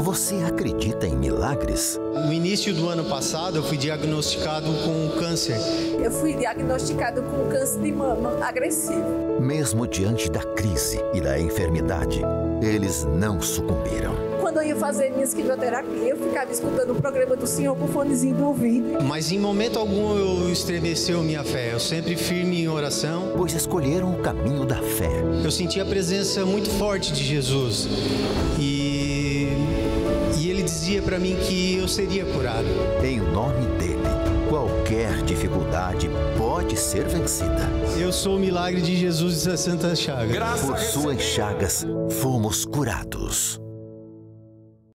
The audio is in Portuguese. Você acredita em milagres? No início do ano passado, eu fui diagnosticado com câncer. Eu fui diagnosticado com câncer de mama agressivo. Mesmo diante da crise e da enfermidade, eles não sucumbiram. Quando eu ia fazer minhas quimioterapias, eu ficava escutando o programa do senhor com o fonezinho do ouvido. Mas em momento algum eu estremeceu minha fé, eu sempre firme em oração. Pois escolheram o caminho da fé. Eu senti a presença muito forte de Jesus e ele dizia para mim que eu seria curado. Em nome dele, qualquer dificuldade pode ser vencida. Eu sou o milagre de Jesus e das Santas Chagas. Por suas chagas, fomos curados.